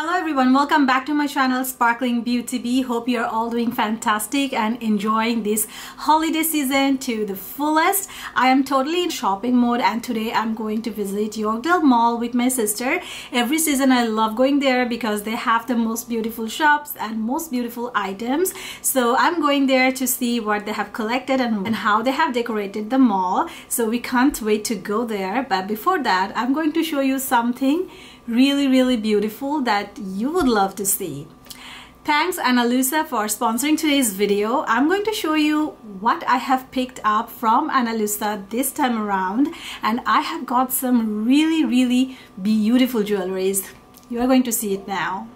Hello everyone, welcome back to my channel Sparkling Beauty Bee. Hope you're all doing fantastic and enjoying this holiday season to the fullest. I am totally in shopping mode and today I'm going to visit Yorkdale Mall with my sister. Every season I love going there because they have the most beautiful shops and most beautiful items. So I'm going there to see what they have collected and how they have decorated the mall. So we can't wait to go there. But before that, I'm going to show you something really beautiful that you would love to see. Thanks Ana Luisa for sponsoring today's video. I'm going to show you what I have picked up from Ana Luisa this time around, and I have got some really beautiful jewelries. You are going to see it now.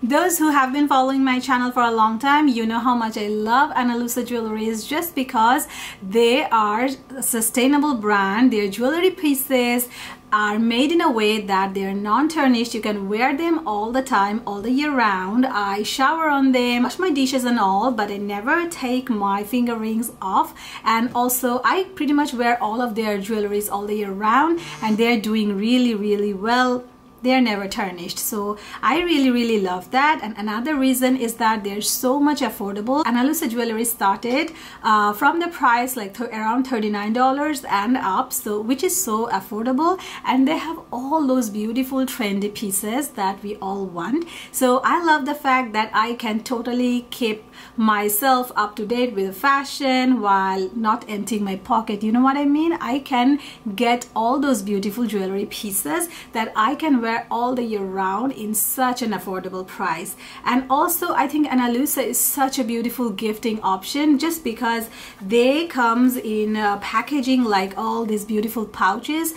Those who have been following my channel for a long time, you know how much I love Ana Luisa jewelries just because they are a sustainable brand. Their jewelry pieces are made in a way that they're non-tarnished. You can wear them all the time, all the year round. I shower on them, wash my dishes and all, but I never take my finger rings off. And also I pretty much wear all of their jewelries all the year round, and they're doing really well. They're never tarnished, so I really love that. And another reason is that they're so much affordable. Ana Luisa jewelry started from the price like around $39 and up, so which is so affordable, and they have all those beautiful trendy pieces that we all want. So I love the fact that I can totally keep myself up to date with fashion while not emptying my pocket. You know what I mean? I can get all those beautiful jewelry pieces that I can wear all the year round in such an affordable price. And also I think Ana Luisa is such a beautiful gifting option just because they comes in packaging like all these beautiful pouches.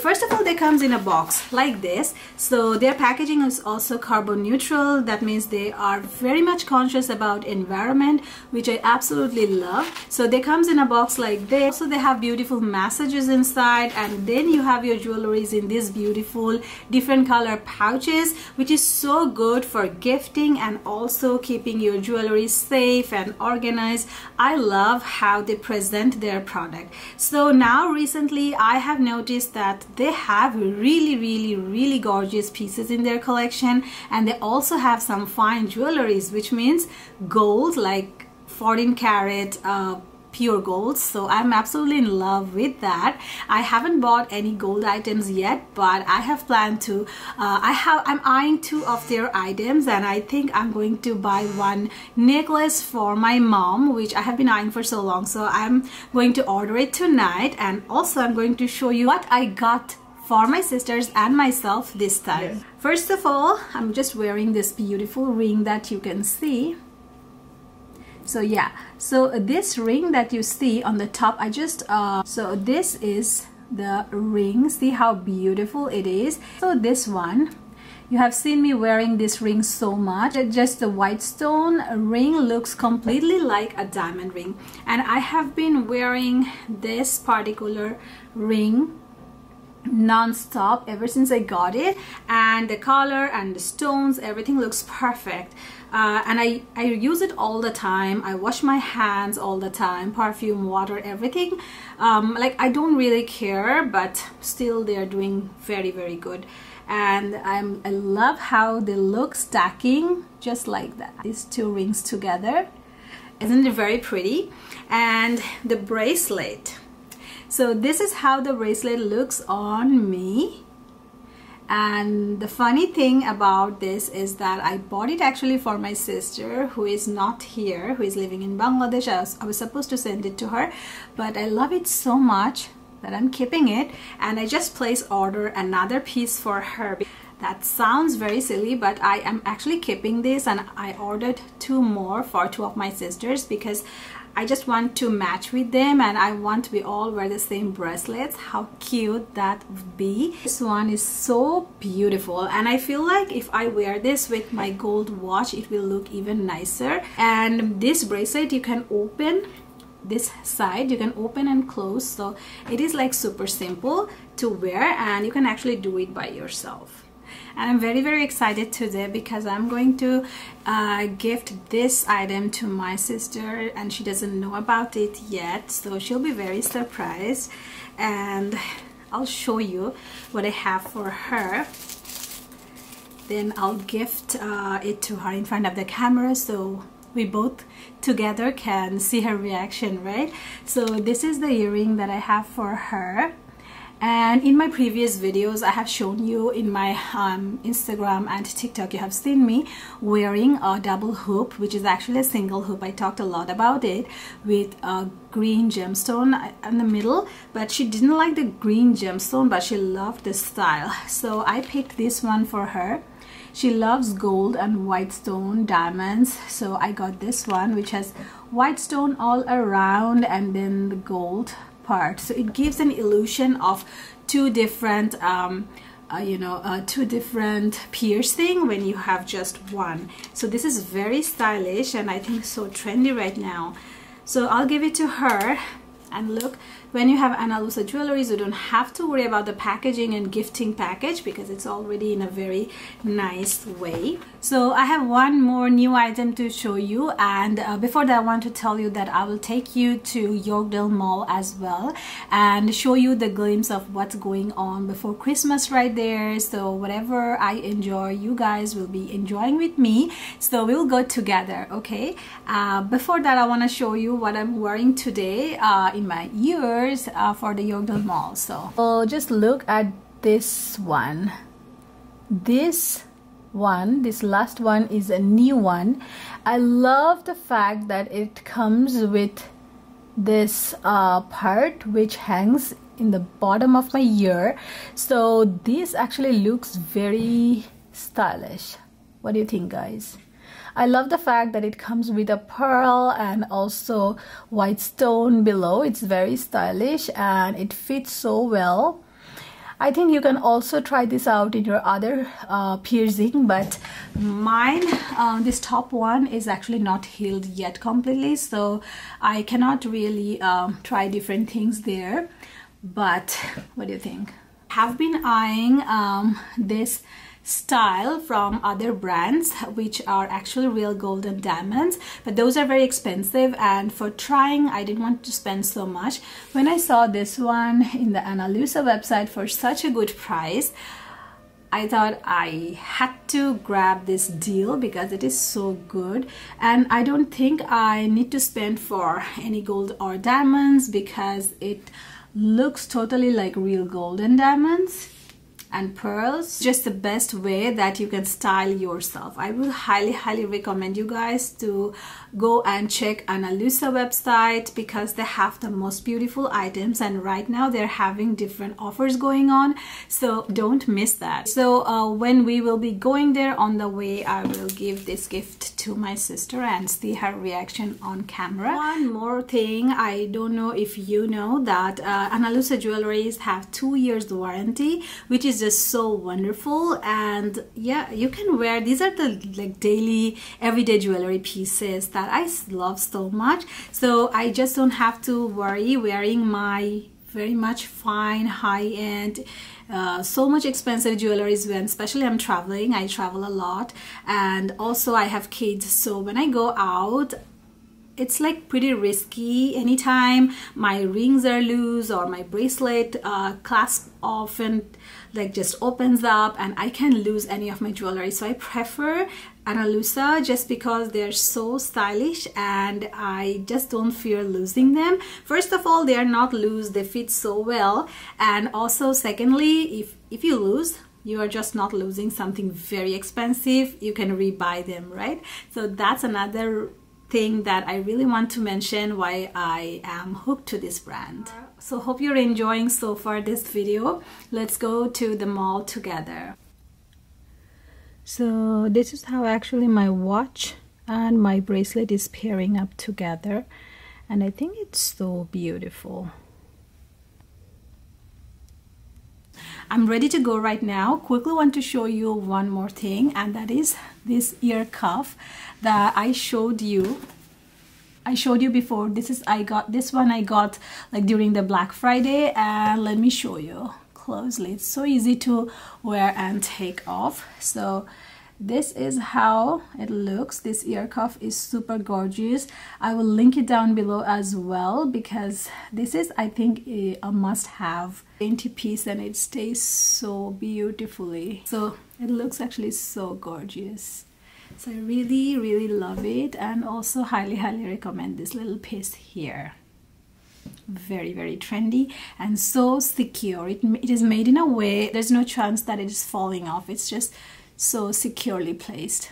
First of all they comes in a box like this, so their packaging is also carbon neutral. That means they are very much conscious about environment, which I absolutely love. So they comes in a box like this. So they have beautiful massages inside, and then you have your jewelries in this beautiful different color pouches, which is so good for gifting and also keeping your jewelry safe and organized. I love how they present their product. So now recently I have noticed that they have really gorgeous pieces in their collection, and they also have some fine jewelries, which means gold, like 14 karat pure gold. So I'm absolutely in love with that. I haven't bought any gold items yet, but I have planned to. I'm eyeing two of their items, and I think I'm going to buy one necklace for my mom, which I have been eyeing for so long. So I'm going to order it tonight, and also I'm going to show you what I got for my sisters and myself this time. Yes. First of all, I'm just wearing this beautiful ring that you can see. So yeah, so this ring that you see on the top, I just so this is the ring. See how beautiful it is. So this one, you have seen me wearing this ring so much. Just the white stone ring looks completely like a diamond ring, and I have been wearing this particular ring non-stop ever since I got it, and the color and the stones, everything looks perfect. And I use it all the time. I wash my hands all the time, perfume, water, everything. Like I don't really care, but still they are doing very good. And I love how they look stacking just like that, these two rings together. Isn't it very pretty? And the bracelet, so this is how the bracelet looks on me. And the funny thing about this is that I bought it actually for my sister who is not here, who is living in Bangladesh. I was supposed to send it to her, but I love it so much that I'm keeping it, and I just placed order another piece for her. That sounds very silly, but I am actually keeping this, and I ordered two more for two of my sisters because I just want to match with them, and I want we all wear the same bracelets. How cute that would be. This one is so beautiful, and I feel like if I wear this with my gold watch, it will look even nicer. And this bracelet, you can open this side, you can open and close, so it is like super simple to wear, and you can actually do it by yourself. And I'm very excited today because I'm going to gift this item to my sister, and she doesn't know about it yet, so she'll be very surprised. And I'll show you what I have for her. then I'll gift it to her in front of the camera so we both together can see her reaction, right? So this is the earring that I have for her. And in my previous videos, I have shown you in my Instagram and TikTok, you have seen me wearing a double hoop, which is actually a single hoop. I talked a lot about it, with a green gemstone in the middle, but she didn't like the green gemstone, but she loved the style. So I picked this one for her. She loves gold and white stone diamonds, so I got this one, which has white stone all around and then the gold part. So it gives an illusion of two different two different piercing when you have just one. So this is very stylish and I think so trendy right now. So I'll give it to her. And look, when you have Ana Luisa jewelries, you don't have to worry about the packaging and gifting package because it's already in a very nice way. So I have one more new item to show you, and before that I want to tell you that I will take you to Yorkdale Mall as well and show you the glimpse of what's going on before Christmas right there. So whatever I enjoy, you guys will be enjoying with me, so we'll go together, okay? Before that I want to show you what I'm wearing today in my ears for the Yorkdale Mall. So just look at this one. This last one is a new one. I love the fact that it comes with this part which hangs in the bottom of my ear. So this actually looks very stylish. What do you think, guys? I love the fact that it comes with a pearl and also white stone below. It's very stylish and it fits so well. I think you can also try this out in your other piercing, but mine, this top one is actually not healed yet completely, so I cannot really try different things there. But what do you think? I've been eyeing this style from other brands which are actually real gold and diamonds, but those are very expensive, and for trying I didn't want to spend so much. When I saw this one in the Ana Luisa website for such a good price, I thought I had to grab this deal because it is so good. And I don't think I need to spend for any gold or diamonds because it looks totally like real gold and diamonds and pearls. Just the best way that you can style yourself. I would highly recommend you guys to go and check Ana Luisa website because they have the most beautiful items, and right now they're having different offers going on, so don't miss that. So when we will be going there, on the way I will give this gift to my sister and see her reaction on camera. One more thing, I don't know if you know that Ana Luisa jewelries have 2 years warranty, which is just so wonderful. And yeah, you can wear these are the like daily everyday jewelry pieces that I love so much, so I just don't have to worry wearing my very much fine high-end so much expensive jewelries when especially I'm traveling. I travel a lot and also I have kids, so when I go out it's like pretty risky. Anytime my rings are loose or my bracelet clasp often like just opens up and I can lose any of my jewelry. So I prefer Ana Luisa just because they're so stylish and I just don't fear losing them. First of all, they are not loose, they fit so well, and also secondly, if you lose, you are just not losing something very expensive. You can rebuy them, right? So that's another thing that I really want to mention why I am hooked to this brand. So hope you're enjoying so far this video. Let's go to the mall together. So this is how actually my watch and my bracelet is pairing up together, and I think it's so beautiful. I'm ready to go right now. Quickly want to show you one more thing, and that is this ear cuff that I showed you before. I got this one like during the Black Friday, and let me show you closely. It's so easy to wear and take off. So This is how it looks. This ear cuff is super gorgeous. I will link it down below as well, because this is, I think, a must-have dainty piece, and it stays so beautifully. So it looks actually so gorgeous. So I really love it, and also highly recommend this little piece here. Very trendy and so secure. It is made in a way there's no chance that it is falling off. It's just so securely placed.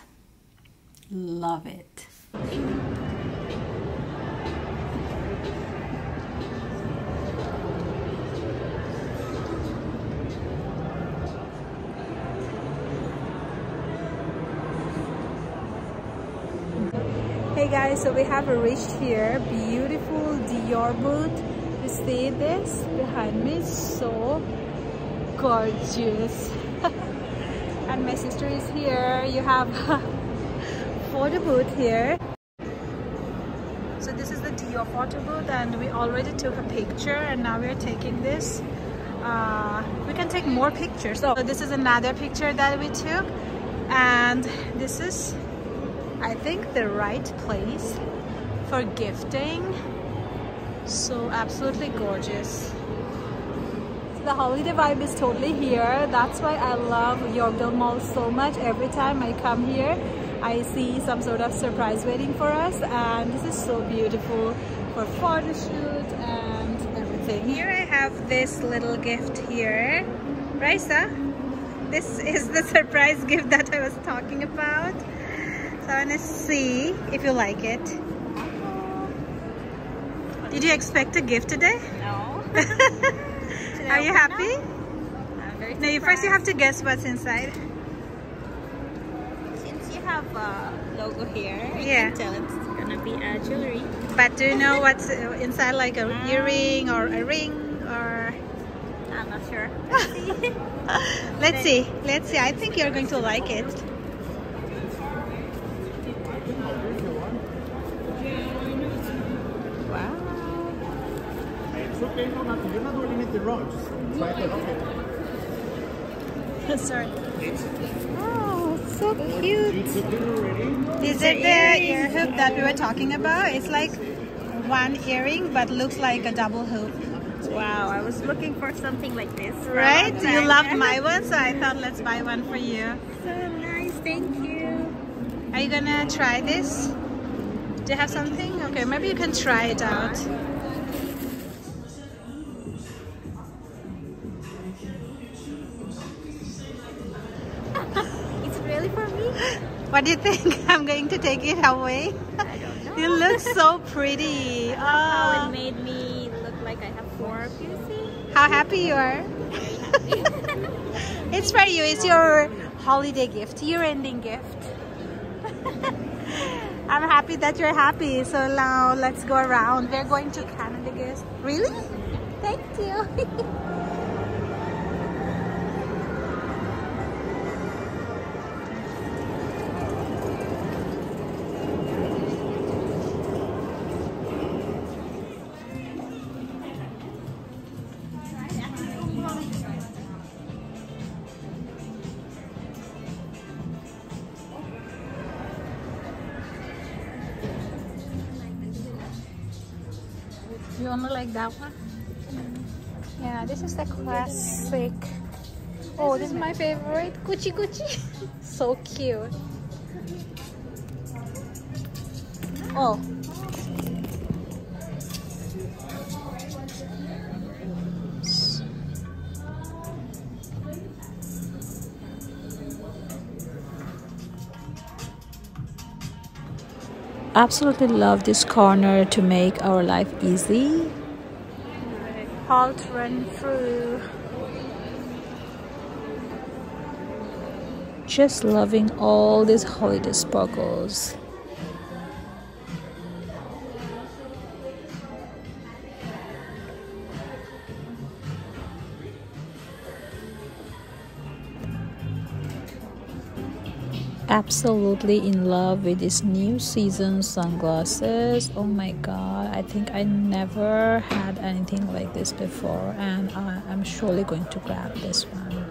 Love it. Hey guys, so we have reached here, beautiful Dior booth. You see this behind me, so gorgeous. And my sister is here. You have photo booth here. So this is the Dior photo booth, and we already took a picture, and now we're taking this. We can take more pictures. So this is another picture that we took, and this is, I think, the right place for gifting. So absolutely gorgeous. The holiday vibe is totally here. That's why I love Yorkdale Mall so much. Every time I come here, I see some sort of surprise waiting for us, and this is so beautiful for photo shoot and everything. Here I have this little gift here. Raisa, this is the surprise gift that I was talking about. So I want to see if you like it. Did you expect a gift today? No. Are you happy? I'm very surprised. Now, first you have to guess what's inside. Since you have a logo here, yeah, I can tell it's gonna be a jewelry. But do you know what's inside, like an earring or a ring, or? I'm not sure. Let's see. I think you're going to like it. Okay, no, nothing. You're not doing it wrong. Just try it. Okay. Sorry. Oh, so cute. Is it the ear hoop that we were talking about? It's like one earring, but looks like a double hoop. Wow, I was looking for something like this. Right? You loved my one, so I thought let's buy one for you. So nice, thank you. Are you gonna try this? Do you have something? Okay, maybe you can try it out. What do you think? I'm going to take it away. I don't know. It looks so pretty. I love how it made me look like I have four piercings. How happy you are. Very happy. It's for you. It's your holiday gift, year-ending gift. I'm happy that you're happy. So now let's go around. We're going to Canada, guys. Really? Thank you. You only like that one? Yeah, this is the classic. Oh, this is my favorite. Gucci Gucci. So cute. Oh. Absolutely love this corner to make our life easy. Halt, run through. Just loving all these holiday sparkles. Absolutely in love with this new season sunglasses. Oh my god, I think I never had anything like this before, and I'm surely going to grab this one.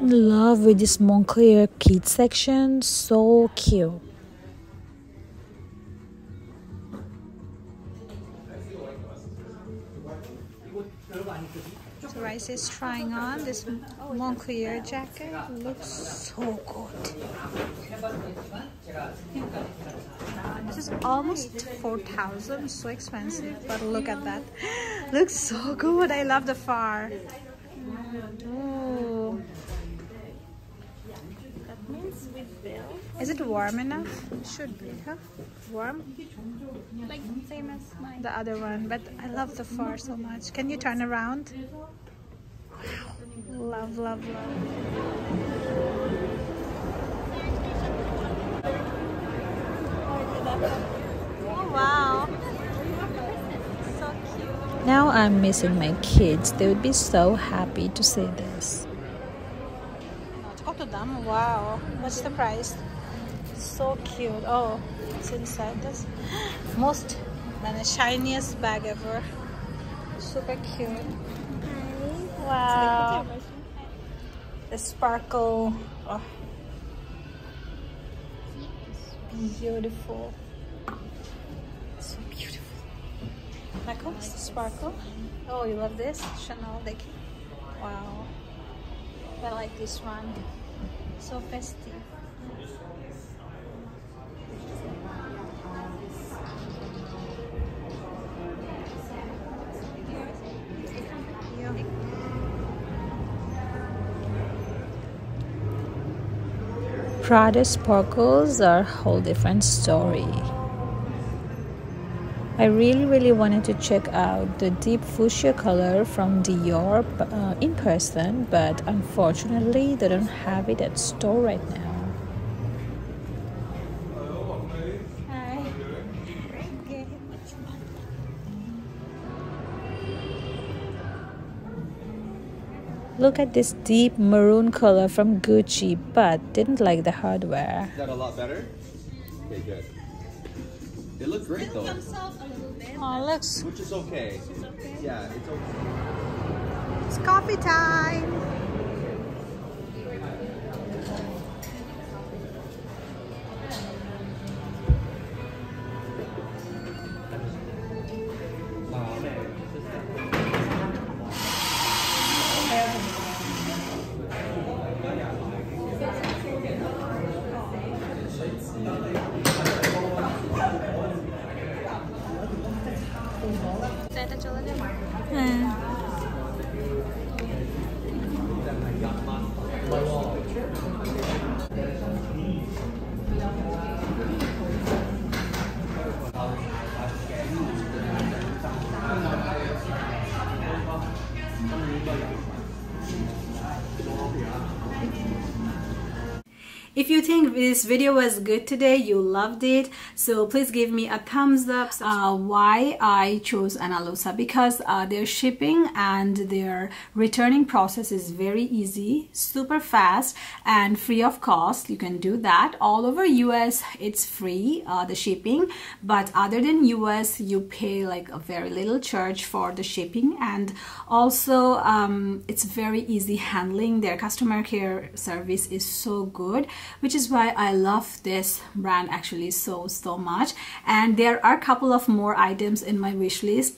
In love with this Moncler kids section, so cute. Raisa is trying on this Moncler jacket, it looks so good. This is almost 4,000, so expensive, but look at that. Looks so good, I love the fur. Ooh. Is it warm enough? It should be, huh? Warm? Like same as mine. The other one, but I love the fur so much. Can you turn around? Wow. Love, love, love. Oh, wow. So cute. Now I'm missing my kids. They would be so happy to see this. Wow, what's the price? So cute. Oh, what's inside this? Most than the shiniest bag ever. Super cute. Wow. The sparkle. Oh. Beautiful. So beautiful. What's the sparkle? Oh, you love this? Chanel. Wow. I like this one. So festive. Prada sparkles are a whole different story. I really wanted to check out the deep fuchsia color from Dior in person, but unfortunately they don't have it at store right now. Hi. Okay. Look at this deep maroon color from Gucci, but didn't like the hardware. Is that a lot better? Okay, good. They look great though. Oh, looks. Which is okay. It's okay. Yeah, it's okay. It's coffee time. If you think this video was good today, you loved it, so please give me a thumbs up. Why I chose Ana Luisa, because their shipping and their returning process is very easy, super fast and free of cost. You can do that all over US. It's free, the shipping, but other than US you pay like a very little charge for the shipping, and also it's very easy handling. Their customer care service is so good, which is why I love this brand actually so much. And there are a couple of more items in my wish list,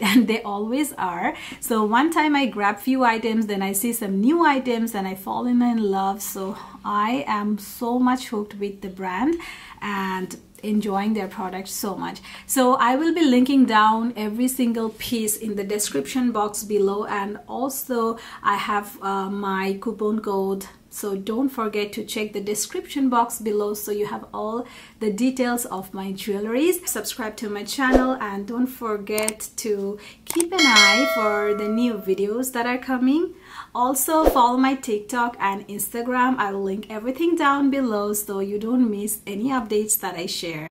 and they always are. So one time I grab few items, then I see some new items and I fall in love. So I am so much hooked with the brand and enjoying their products so much. So I will be linking down every single piece in the description box below, and also I have my coupon code, so don't forget to check the description box below so you have all the details of my jewelries. Subscribe to my channel and don't forget to keep an eye for the new videos that are coming. Also follow my TikTok and Instagram. I'll link everything down below so you don't miss any updates that I share.